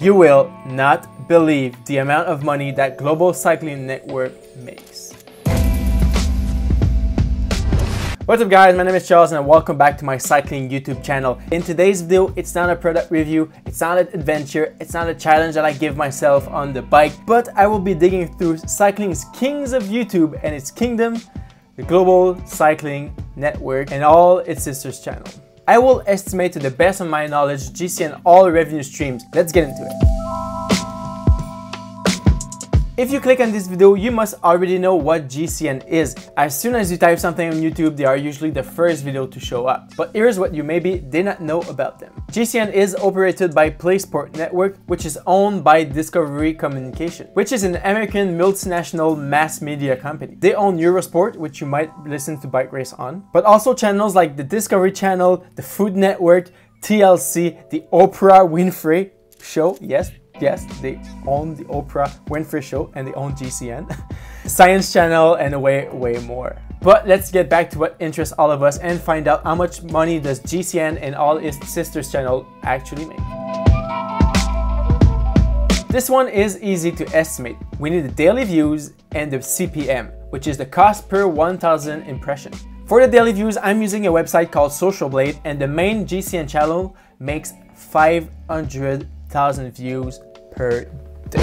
You will not believe the amount of money that Global Cycling Network makes. What's up guys, my name is Charles and welcome back to my cycling YouTube channel. In today's video, it's not a product review, it's not an adventure, it's not a challenge that I give myself on the bike, but I will be digging through cycling's kings of YouTube and its kingdom, the Global Cycling Network and all its sisters channel. I will estimate to the best of my knowledge GCN all revenue streams. Let's get into it. If you click on this video, you must already know what GCN is. As soon as you type something on YouTube, they are usually the first video to show up. But here's what you maybe did not know about them. GCN is operated by PlaySport Network, which is owned by Discovery Communications, which is an American multinational mass media company. They own Eurosport, which you might listen to bike race on, but also channels like the Discovery Channel, the Food Network, TLC, the Oprah Winfrey Show. Yes, they own the Oprah Winfrey Show and they own GCN, Science Channel, and way more. But let's get back to what interests all of us and find out how much money does GCN and all its sisters channel actually make. This one is easy to estimate. We need the daily views and the CPM, which is the cost per 1,000 impression. For the daily views, I'm using a website called Social Blade and the main GCN channel makes 500,000 views per day.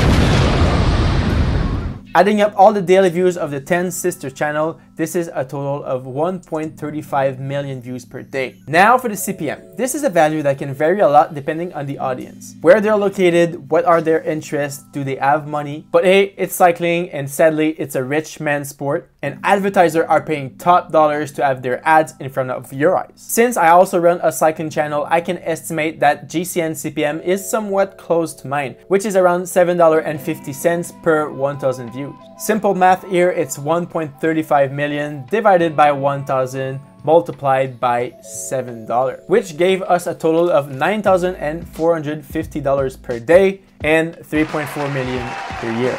Adding up all the daily views of the 10 sister channel, this is a total of 1.35 million views per day. Now for the CPM. This is a value that can vary a lot depending on the audience. Where they're located, what are their interests, do they have money? But hey, it's cycling and sadly, it's a rich man's sport and advertisers are paying top dollars to have their ads in front of your eyes. Since I also run a cycling channel, I can estimate that GCN CPM is somewhat close to mine, which is around $7.50 per 1,000 views. Simple math here, it's 1.35 million divided by 1,000 multiplied by $7, which gave us a total of $9,450 per day and 3.4 million per year.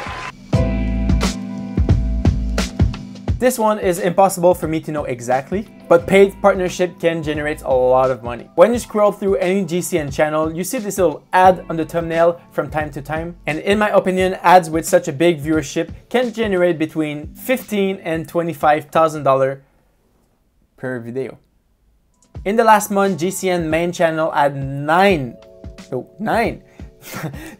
This one is impossible for me to know exactly, but paid partnership can generate a lot of money. When you scroll through any GCN channel, you see this little ad on the thumbnail from time to time. And in my opinion, ads with such a big viewership can generate between $15,000 and $25,000 per video. In the last month, GCN main channel had nine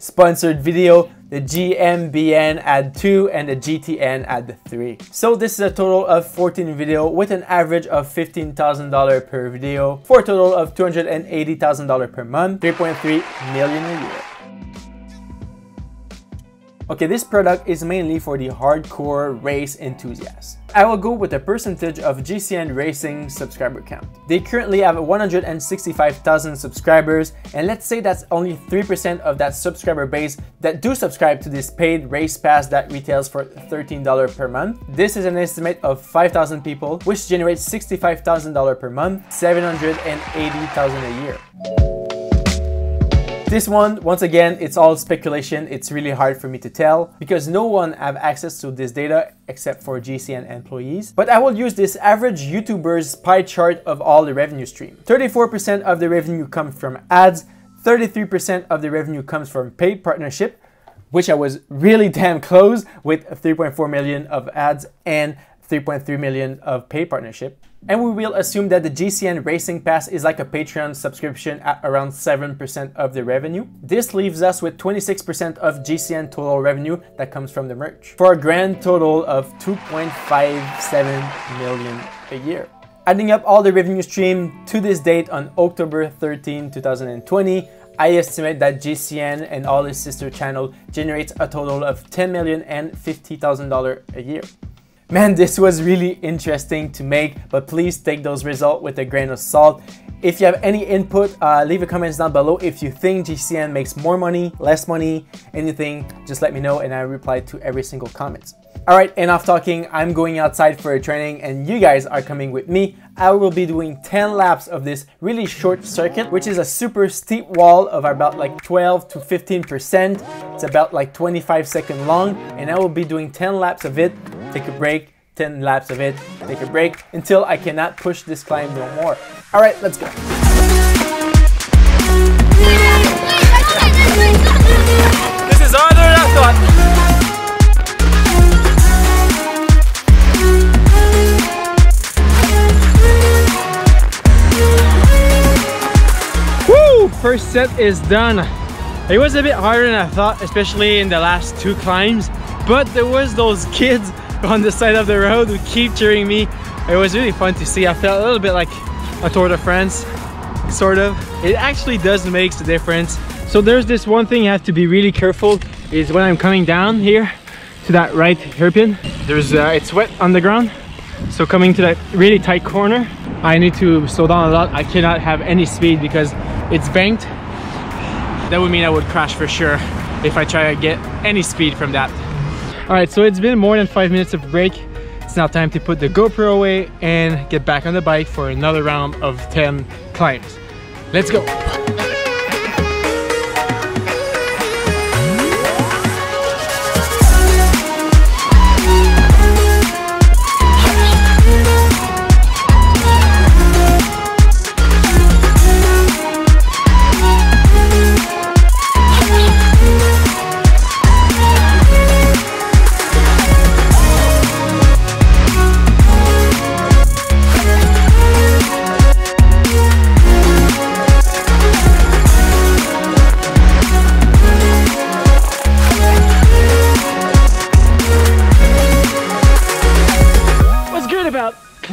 sponsored video, the GMBN at 2 and the GTN at the 3. So this is a total of 14 video with an average of $15,000 per video for a total of $280,000 per month, 3.3 million a year. Okay, this product is mainly for the hardcore race enthusiasts. I will go with the percentage of GCN Racing subscriber count. They currently have 165,000 subscribers, and let's say that's only 3% of that subscriber base that do subscribe to this paid race pass that retails for $13 per month. This is an estimate of 5,000 people, which generates $65,000 per month, $780,000 a year. This one, once again, it's all speculation. It's really hard for me to tell because no one have access to this data except for GCN employees. But I will use this average YouTuber's pie chart of all the revenue stream. 34% of the revenue comes from ads, 33% of the revenue comes from paid partnership, which I was really damn close with 3.4 million of ads and 3.3 million of paid partnership. And we will assume that the GCN Racing Pass is like a Patreon subscription at around 7% of the revenue. This leaves us with 26% of GCN total revenue that comes from the merch for a grand total of 2.57 million a year. Adding up all the revenue stream to this date on October 13, 2020, I estimate that GCN and all its sister channel generates a total of $10,050,000 a year. Man, this was really interesting to make, but please take those results with a grain of salt. If you have any input, leave your comments down below. If you think GCN makes more money, less money, anything, just let me know and I reply to every single comment. All right, enough talking. I'm going outside for a training and you guys are coming with me. I will be doing 10 laps of this really short circuit, which is a super steep wall of about like 12 to 15%. It's about like 25 seconds long and I will be doing 10 laps of it. Take a break, 10 laps of it, take a break, until I cannot push this climb no more. All right, let's go. set is done. It was a bit harder than I thought, especially in the last two climbs, but there was those kids on the side of the road who keep cheering me. It was really fun to see. I felt a little bit like a Tour de France, sort of. It actually does make the difference. So there's this one thing you have to be really careful is when I'm coming down here to that right hairpin, there's it's wet on the ground. So coming to that really tight corner, I need to slow down a lot. I cannot have any speed because it's banked. That would mean I would crash for sure if I try to get any speed from that. All right, so it's been more than 5 minutes of break. It's now time to put the GoPro away and get back on the bike for another round of 10 climbs. Let's go.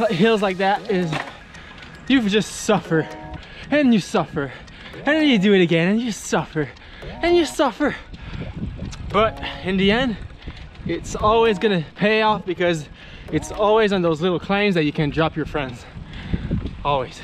Hills like that is you just suffer and you suffer and then you do it again and you suffer and you suffer, but in the end it's always gonna pay off because it's always on those little climbs that you can drop your friends, always.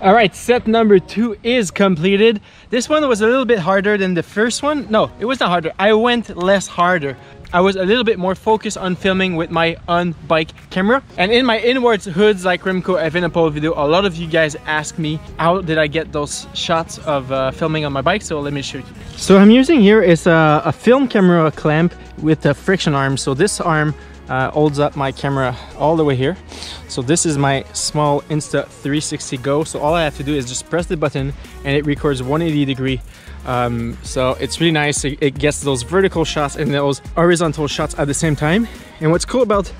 All right, set number 2 is completed. This one was a little bit harder than the first one. No, it was not harder, I went less harder. I was a little bit more focused on filming with my on-bike camera. And in my inwards hoods like Remco Evenepoel video, a lot of you guys ask me how did I get those shots of filming on my bike, so let me show you. So I'm using here is a film camera clamp with a friction arm. So this arm holds up my camera all the way here. So this is my small Insta360 GO. So all I have to do is just press the button and it records 180 degrees. So it's really nice. It gets those vertical shots and those horizontal shots at the same time. And what's cool about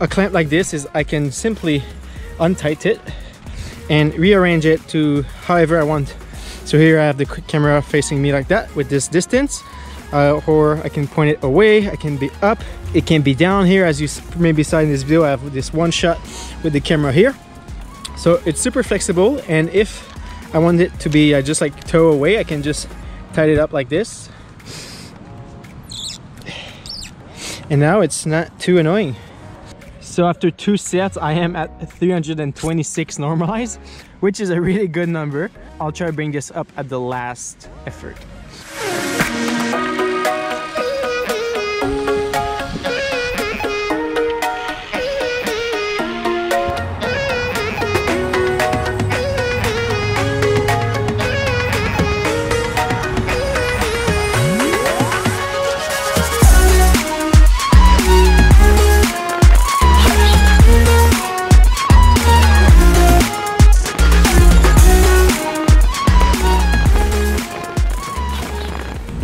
a clamp like this is I can simply untight it and rearrange it to however I want. So here I have the camera facing me like that with this distance, or I can point it away, I can be up, it can be down here. As you maybe saw in this video, I have this one shot with the camera here. So it's super flexible, and if I want it to be just like toe away, I can just tied it up like this, and now it's not too annoying. So after 2 sets I am at 326 normalized, which is a really good number. I'll try to bring this up at the last effort.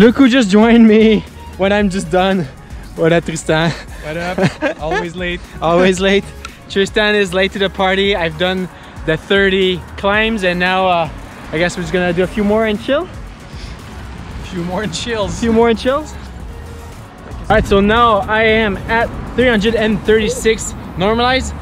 Look who just joined me when I'm just done. What up, Tristan? What up? Always late. Always late. Tristan is late to the party. I've done the 30 climbs and now I guess we're just gonna do a few more and chill. A few more and chills. A few more and chills. All right, so now I am at 336 normalized.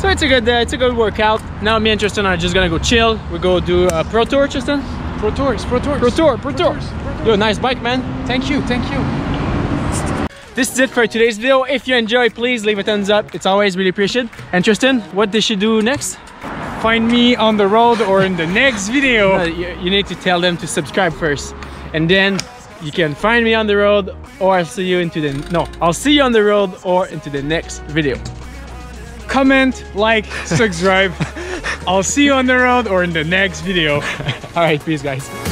So it's a good workout. Now me and Tristan are just gonna go chill. We go do a pro tour, Tristan. Pro Tours, Pro Tours. Pro Tour, Pro Tours. Yo, nice bike, man. Thank you, thank you. This is it for today's video. If you enjoyed, please leave a thumbs up. It's always really appreciated. And Tristan, what did she do next? Find me on the road or in the next video. You need to tell them to subscribe first. And then you can find me on the road or I'll see you into the... No, I'll see you on the road or into the next video. Comment, like, subscribe. I'll see you on the road or in the next video. All right, peace, guys.